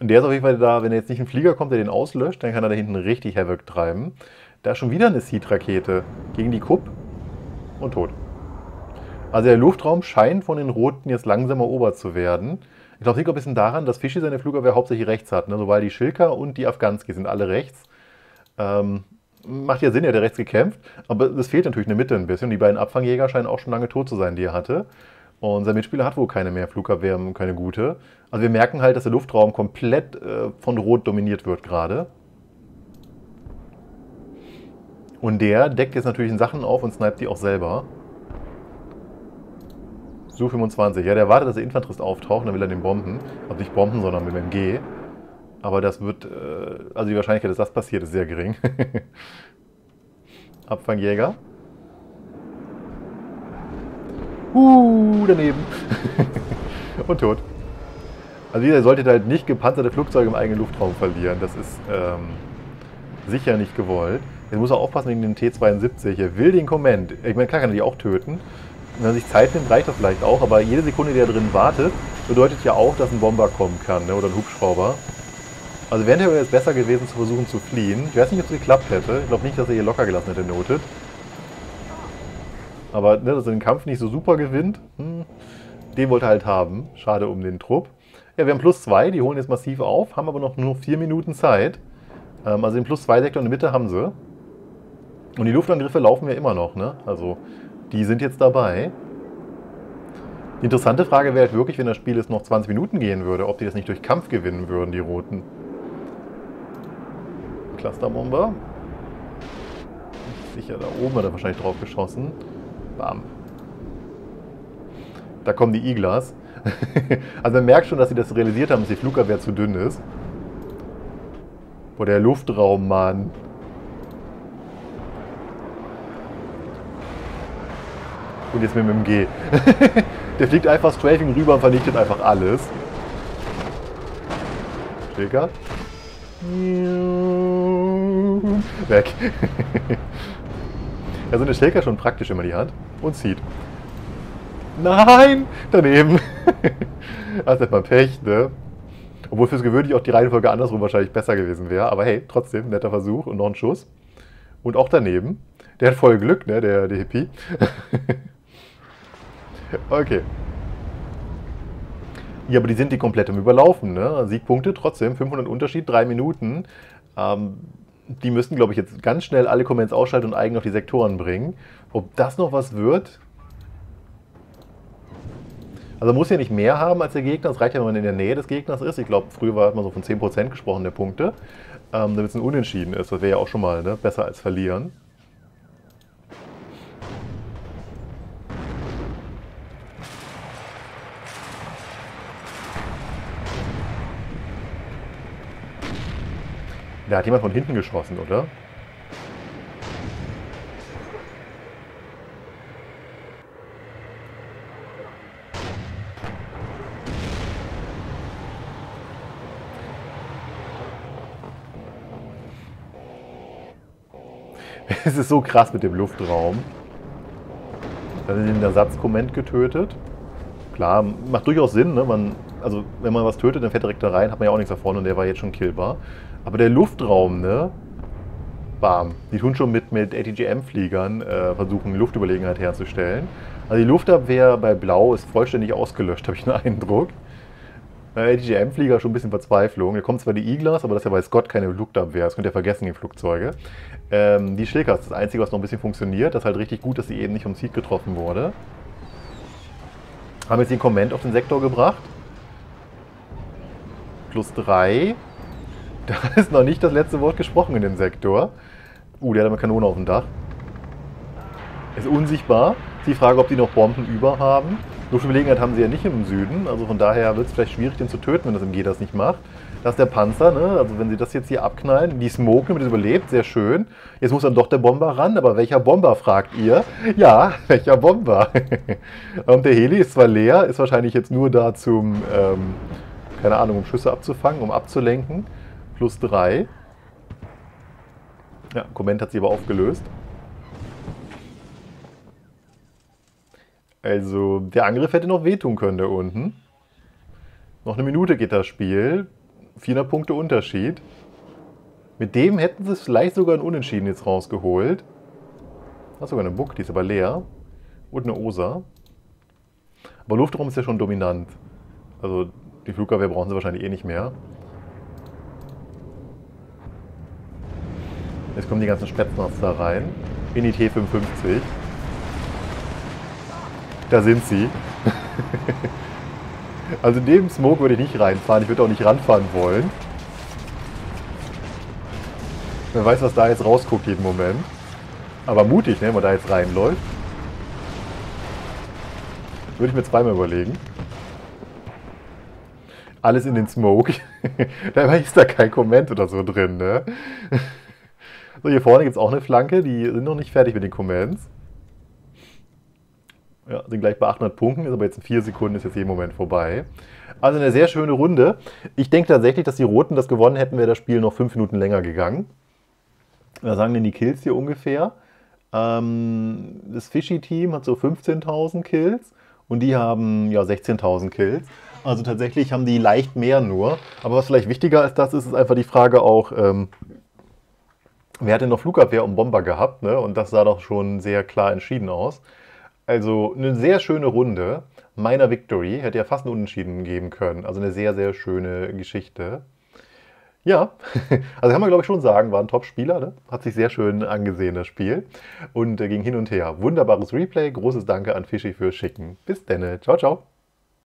Und der ist auf jeden Fall da, wenn jetzt nicht ein Flieger kommt, der den auslöscht, dann kann er da hinten richtig Havoc treiben. Da ist schon wieder eine Seed-Rakete gegen die Kupp und tot. Also der Luftraum scheint von den Roten jetzt langsam erobert zu werden. Ich glaube, das liegt auch ein bisschen daran, dass Fischi seine Flugabwehr hauptsächlich rechts hat, ne? Sowohl die Shilka und die Afghanski sind alle rechts. Macht ja Sinn, er hat ja rechts gekämpft, aber es fehlt natürlich eine Mitte ein bisschen. Die beiden Abfangjäger scheinen auch schon lange tot zu sein, die er hatte. Und sein Mitspieler hat wohl keine mehr Flugabwehr, keine gute. Also wir merken halt, dass der Luftraum komplett von Rot dominiert wird gerade. Und der deckt jetzt natürlich Sachen auf und snipet die auch selber. Su-25, ja, der wartet, dass der Infanterist auftaucht, dann will er den bomben. Also nicht bomben, sondern mit MMG. Aber das wird, also die Wahrscheinlichkeit, dass das passiert, ist sehr gering. Abfangjäger. Daneben. Und tot. Also ihr solltet halt nicht gepanzerte Flugzeuge im eigenen Luftraum verlieren. Das ist sicher nicht gewollt. Jetzt muss er aufpassen wegen dem T-72. Er will den Command. Ich meine, klar kann er die auch töten. Wenn er sich Zeit nimmt, reicht das vielleicht auch, aber jede Sekunde, die er drin wartet, bedeutet ja auch, dass ein Bomber kommen kann, ne? Oder ein Hubschrauber. Also wäre es besser gewesen, zu versuchen zu fliehen. Ich weiß nicht, ob es geklappt hätte. Ich glaube nicht, dass er hier locker gelassen hätte, notet. Aber ne, dass er den Kampf nicht so super gewinnt, den wollte er halt haben. Schade um den Trupp. Ja, wir haben +2, die holen jetzt massiv auf, haben aber noch nur 4 Minuten Zeit. Also den +2-Sektor in der Mitte haben sie. Und die Luftangriffe laufen ja immer noch, ne? Also... die sind jetzt dabei. Die interessante Frage wäre halt wirklich, wenn das Spiel jetzt noch 20 Minuten gehen würde, ob die das nicht durch Kampf gewinnen würden, die Roten. Clusterbomber. Sicher, da oben hat er wahrscheinlich drauf geschossen. Bam. Da kommen die Iglas. Also man merkt schon, dass sie das realisiert haben, dass die Flugabwehr zu dünn ist. Boah, der Luftraum, Mann. Und jetzt mit dem MMG. Der fliegt einfach strafing rüber und vernichtet einfach alles. Schilka. Weg. Da sind die Schläger schon praktisch immer die Hand und zieht. Nein! Daneben! Das ist mal Pech, ne? Obwohl fürs Gewöhnlich auch die Reihenfolge andersrum wahrscheinlich besser gewesen wäre. Aber hey, trotzdem, netter Versuch und noch ein Schuss. Und auch daneben. Der hat voll Glück, ne? Der Hippie. Okay. Ja, aber die sind die komplett im Überlaufen, ne? Siegpunkte trotzdem, 500 Unterschied, 3 Minuten. Die müssten, glaube ich, jetzt ganz schnell alle Comments ausschalten und eigen auf die Sektoren bringen. Ob das noch was wird? Also muss ja nicht mehr haben als der Gegner. Es reicht ja, wenn man in der Nähe des Gegners ist. Ich glaube, früher hat man so von 10% gesprochen der Punkte. Damit es ein Unentschieden ist. Das wäre ja auch schon mal, ne? Besser als verlieren. Da hat jemand von hinten geschossen, oder? Es ist so krass mit dem Luftraum. Da hat den Ersatzkomment getötet. Klar, macht durchaus Sinn, ne? Also wenn man was tötet, dann fährt direkt da rein, hat man ja auch nichts davon und der war jetzt schon killbar. Aber der Luftraum, ne? Bam. Die tun schon mit ATGM-Fliegern versuchen, Luftüberlegenheit herzustellen. Also die Luftabwehr bei Blau ist vollständig ausgelöscht, habe ich den Eindruck. ATGM-Flieger schon ein bisschen Verzweiflung. Da kommen zwar die Iglas, aber das ist ja bei Scott keine Luftabwehr. Das könnt ihr vergessen, die Flugzeuge. Die Shilka ist das Einzige, was noch ein bisschen funktioniert. Das ist halt richtig gut, dass sie eben nicht vom Seed getroffen wurde. Haben jetzt den Comment auf den Sektor gebracht. Plus 3. Da ist noch nicht das letzte Wort gesprochen in dem Sektor. Der hat eine Kanone auf dem Dach. Ist unsichtbar. Ist die Frage, ob die noch Bomben über haben. Luftüberlegenheit haben sie ja nicht im Süden. Also von daher wird es vielleicht schwierig, den zu töten, wenn das MG das nicht macht. Das ist der Panzer, ne? Also wenn sie das jetzt hier abknallen, die smoken, damit es überlebt, sehr schön. Jetzt muss dann doch der Bomber ran. Aber welcher Bomber, fragt ihr? Ja, welcher Bomber? Und der Heli ist zwar leer, ist wahrscheinlich jetzt nur da zum, keine Ahnung, um Schüsse abzufangen, um abzulenken. Plus 3. Ja, Comment hat sie aber aufgelöst. Also, der Angriff hätte noch wehtun können da unten. Noch eine Minute geht das Spiel. 400 Punkte Unterschied. Mit dem hätten sie vielleicht sogar ein Unentschieden jetzt rausgeholt. Da ist sogar eine Buck, die ist aber leer. Und eine OSA. Aber Luftraum ist ja schon dominant. Also, die Flugabwehr brauchen sie wahrscheinlich eh nicht mehr. Jetzt kommen die ganzen Spetsnaz da rein. In die T-55. Da sind sie. Also in dem Smoke würde ich nicht reinfahren. Ich würde auch nicht ranfahren wollen. Wer weiß, was da jetzt rausguckt jeden Moment. Aber mutig, ne, wenn man da jetzt reinläuft. Würde ich mir zweimal überlegen. Alles in den Smoke. Dabei ist da kein Comment oder so drin, ne? So, hier vorne gibt es auch eine Flanke, die sind noch nicht fertig mit den Comments. Ja, sind gleich bei 800 Punkten, ist aber jetzt in 4 Sekunden, ist jetzt jeden Moment vorbei. Also eine sehr schöne Runde. Ich denke tatsächlich, dass die Roten das gewonnen hätten, wäre das Spiel noch 5 Minuten länger gegangen. Was sagen denn die Kills hier ungefähr? Das Fischi-Team hat so 15.000 Kills und die haben ja 16.000 Kills. Also tatsächlich haben die leicht mehr nur. Aber was vielleicht wichtiger als das ist, ist einfach die Frage auch... wer hat denn noch Flugabwehr und Bomber gehabt, ne? Und das sah doch schon sehr klar entschieden aus. Also eine sehr schöne Runde. Meiner Victory hätte ja fast einen Unentschieden geben können. Also eine sehr, sehr schöne Geschichte. Ja, also kann man glaube ich schon sagen, war ein Top-Spieler, ne? Hat sich sehr schön angesehen, das Spiel. Und ging hin und her. Wunderbares Replay. Großes Danke an Fischi fürs Schicken. Bis denne. Ciao, ciao.